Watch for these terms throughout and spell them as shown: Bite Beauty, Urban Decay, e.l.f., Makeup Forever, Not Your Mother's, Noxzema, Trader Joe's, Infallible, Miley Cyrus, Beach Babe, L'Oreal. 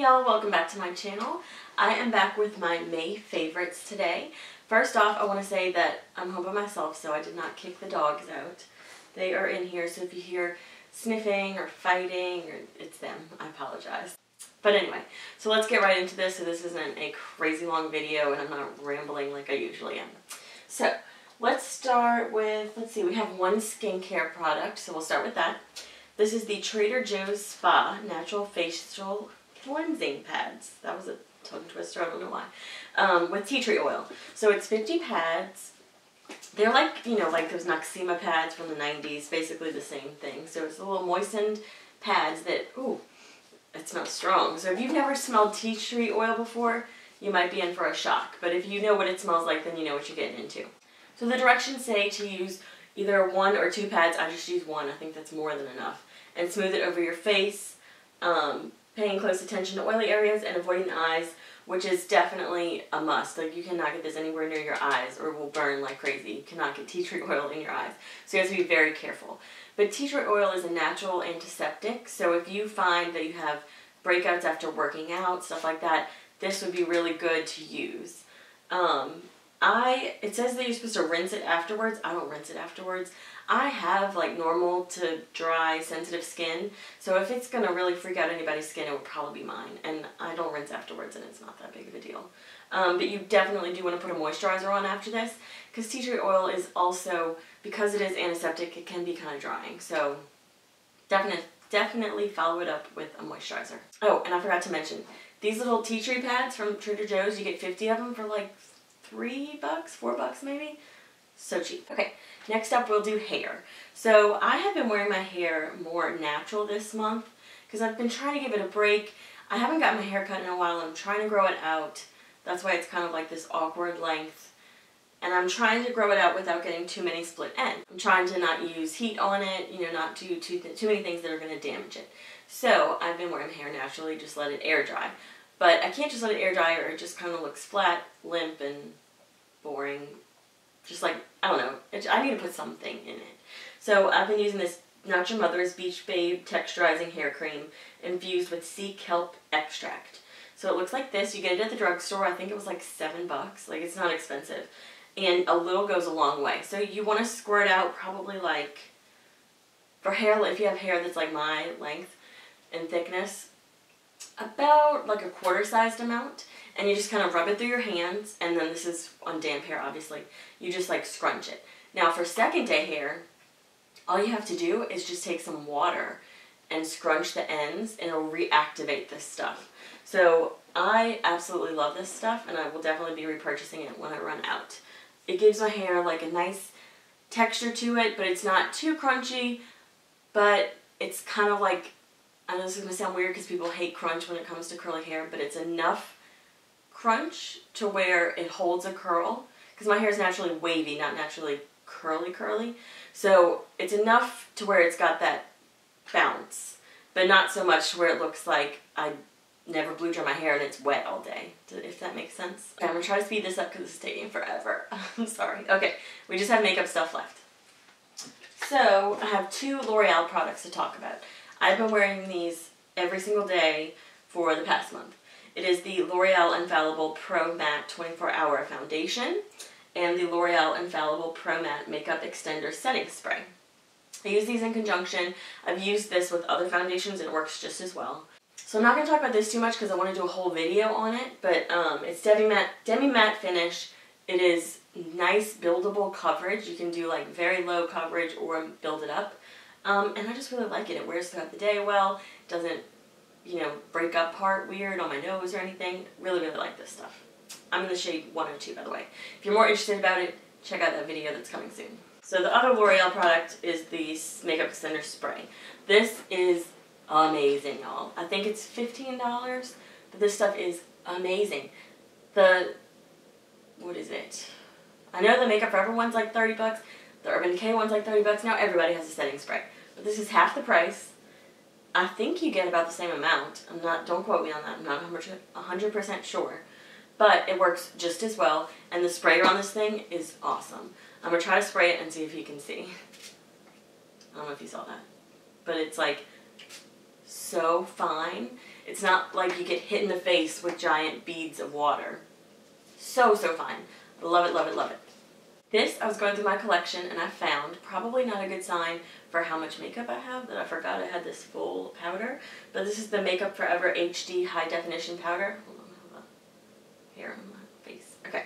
Hey y'all, welcome back to my channel. I am back with my May favorites today. First off, I want to say that I'm home by myself, so I did not kick the dogs out. They are in here, so if you hear sniffing or fighting, or it's them, I apologize. But anyway, so let's get right into this so this isn't a crazy long video and I'm not rambling like I usually am. So let's start with, let's see, we have one skincare product, so we'll start with that. This is the Trader Joe's Spa Natural Facial Cleansing Pads. That was a tongue twister, I don't know why. With tea tree oil. So it's 50 pads. They're like, you know, like those Noxzema pads from the 90s. Basically the same thing. So it's a little moistened pads that, ooh, it smells strong. So if you've never smelled tea tree oil before, you might be in for a shock. But if you know what it smells like, then you know what you're getting into. So the directions say to use either one or two pads. I just use one. I think that's more than enough. And smooth it over your face, paying close attention to oily areas and avoiding the eyes, which is definitely a must. Like, you cannot get this anywhere near your eyes or it will burn like crazy. You cannot get tea tree oil in your eyes, so you have to be very careful. But tea tree oil is a natural antiseptic, so if you find that you have breakouts after working out, stuff like that, this would be really good to use. It says that you're supposed to rinse it afterwards. I don't rinse it afterwards. I have like normal to dry sensitive skin, so if it's gonna really freak out anybody's skin, it would probably be mine, and I don't rinse afterwards and it's not that big of a deal. But you definitely do want to put a moisturizer on after this, because tea tree oil is also, because it is antiseptic, it can be kind of drying, so definitely follow it up with a moisturizer. Oh, and I forgot to mention, these little tea tree pads from Trader Joe's, you get 50 of them for like $3, $4 maybe. So cheap. Okay, next up we'll do hair. So I have been wearing my hair more natural this month because I've been trying to give it a break. I haven't gotten my hair cut in a while and I'm trying to grow it out. That's why it's kind of like this awkward length. And I'm trying to grow it out without getting too many split ends. I'm trying to not use heat on it, you know, not do too many things that are going to damage it. So I've been wearing hair naturally, just let it air dry. But I can't just let it air dry or it just kind of looks flat, limp, and boring. Just like, I don't know, I need to put something in it. So I've been using this Not Your Mother's Beach Babe Texturizing Hair Cream infused with sea kelp extract. So it looks like this. You get it at the drugstore. I think it was like $7. Like, it's not expensive. And a little goes a long way. So you want to squirt out probably like, for hair, if you have hair that's like my length and thickness, about like a quarter-sized amount, and you just kind of rub it through your hands, and then this is on damp hair obviously, you just like scrunch it. Now for second day hair, all you have to do is just take some water and scrunch the ends and it'll reactivate this stuff. So I absolutely love this stuff and I will definitely be repurchasing it when I run out. It gives my hair like a nice texture to it, but it's not too crunchy, but it's kind of like, I know this is going to sound weird because people hate crunch when it comes to curly hair, but it's enough crunch to where it holds a curl. Because my hair is naturally wavy, not naturally curly. So it's enough to where it's got that bounce, but not so much where it looks like I never blew dry my hair and it's wet all day, if that makes sense. Okay, I'm going to try to speed this up because it's taking forever. I'm sorry. Okay, we just have makeup stuff left. So I have two L'Oreal products to talk about. I've been wearing these every single day for the past month. It is the L'Oreal Infallible Pro Matte 24-Hour Foundation and the L'Oreal Infallible Pro Matte Makeup Extender Setting Spray. I use these in conjunction. I've used this with other foundations and it works just as well. So I'm not going to talk about this too much because I want to do a whole video on it, but it's demi matte finish. It is nice buildable coverage. You can do like very low coverage or build it up. And I just really like it. It wears throughout the day well. It doesn't, you know, break apart weird on my nose or anything. Really, really like this stuff. I'm in the shade 102, by the way. If you're more interested about it, check out that video that's coming soon. So the other L'Oreal product is the Makeup Extender Spray. This is amazing, y'all. I think it's $15, but this stuff is amazing. What is it? I know the Makeup Forever one's like $30. The Urban Decay one's like $30. Now everybody has a setting spray. But this is half the price. I think you get about the same amount. Don't quote me on that. I'm not 100% sure. But it works just as well. And the sprayer on this thing is awesome. I'm going to try to spray it and see if you can see. I don't know if you saw that. But it's like so fine. It's not like you get hit in the face with giant beads of water. So fine. Love it, love it, love it. This, I was going through my collection and I found, probably not a good sign for how much makeup I have, that I forgot I had this full powder, but this is the Makeup Forever HD High Definition Powder. Hold on, hold on. Here on my face. Okay.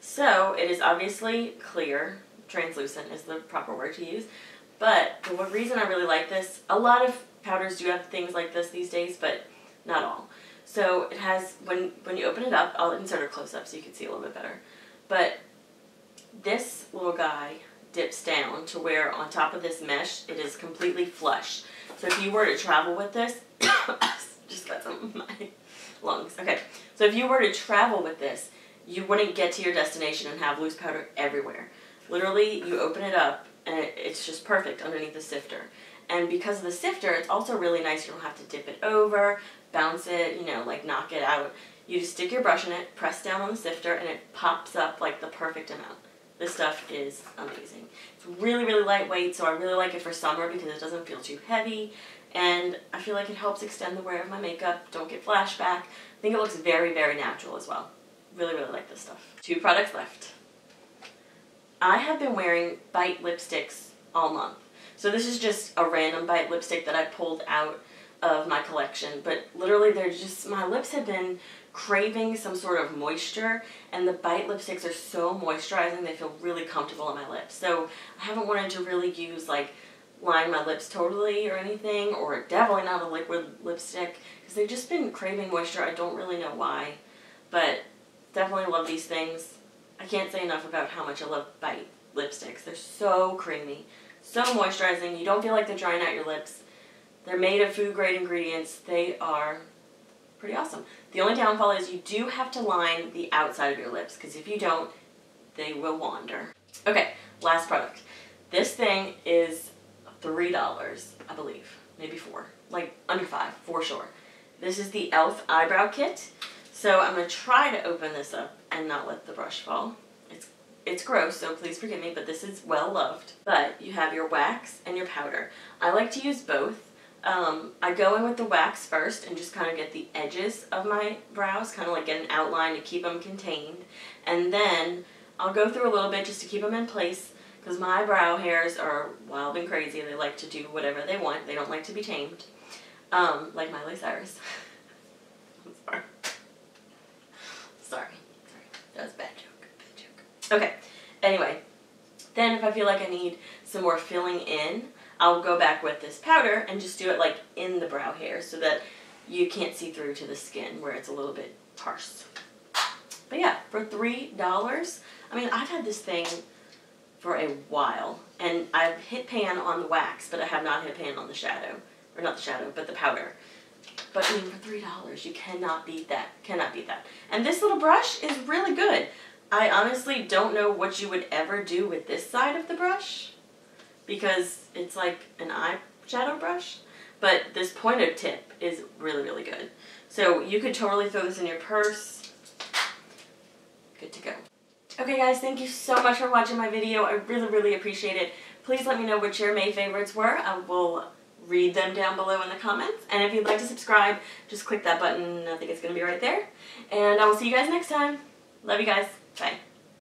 So, it is obviously clear. Translucent is the proper word to use. But the reason I really like this, a lot of powders do have things like this these days, but not all. So it has, when you open it up, I'll insert a close-up so you can see a little bit better. But this little guy dips down to where on top of this mesh, it is completely flush. So if you were to travel with this, just got some of my lungs. Okay, so if you were to travel with this, you wouldn't get to your destination and have loose powder everywhere. Literally, you open it up and it's just perfect underneath the sifter. And because of the sifter, it's also really nice. You don't have to dip it over, bounce it, you know, like knock it out. You just stick your brush in it, press down on the sifter, and it pops up like the perfect amount. This stuff is amazing. It's really, really lightweight, so I really like it for summer because it doesn't feel too heavy. And I feel like it helps extend the wear of my makeup. Don't get flashback. I think it looks very, very natural as well. Really, really like this stuff. 2 products left. I have been wearing Bite lipsticks all month. So this is just a random Bite lipstick that I pulled out of my collection, but literally they're just, my lips have been craving some sort of moisture, and the Bite lipsticks are so moisturizing, they feel really comfortable on my lips. So I haven't wanted to really use, like, line my lips totally or anything, or definitely not a liquid lipstick, because they've just been craving moisture. I don't really know why, but definitely love these things. I can't say enough about how much I love Bite lipsticks. They're so creamy, so moisturizing. You don't feel like they're drying out your lips. They're made of food-grade ingredients. They are pretty awesome. The only downfall is you do have to line the outside of your lips, because if you don't, they will wander. Okay, last product. This thing is $3, I believe. Maybe 4. Like, under 5, for sure. This is the e.l.f. Eyebrow Kit. So I'm going to try to open this up and not let the brush fall. It's gross, so please forgive me, but this is well loved. But you have your wax and your powder. I like to use both. I go in with the wax first and just kind of get the edges of my brows, kind of like get an outline to keep them contained. And then I'll go through a little bit just to keep them in place, because my brow hairs are wild and crazy. They like to do whatever they want. They don't like to be tamed, like Miley Cyrus. I'm sorry. Sorry. That was a bad joke. Okay. Anyway, then if I feel like I need some more filling in, I'll go back with this powder and just do it like in the brow hair so that you can't see through to the skin where it's a little bit harsh. But yeah, for $3, I mean, I've had this thing for a while, and I've hit pan on the wax, but I have not hit pan on the shadow, or not the shadow, but the powder. But I mean, for $3, you cannot beat that, cannot beat that. And this little brush is really good. I honestly don't know what you would ever do with this side of the brush, because it's like an eyeshadow brush, but this pointed tip is really, really good. So you could totally throw this in your purse. Good to go. Okay guys, thank you so much for watching my video. I really, really appreciate it. Please let me know what your May favorites were. I will read them down below in the comments. And if you'd like to subscribe, just click that button. I think it's going to be right there. And I will see you guys next time. Love you guys. Bye.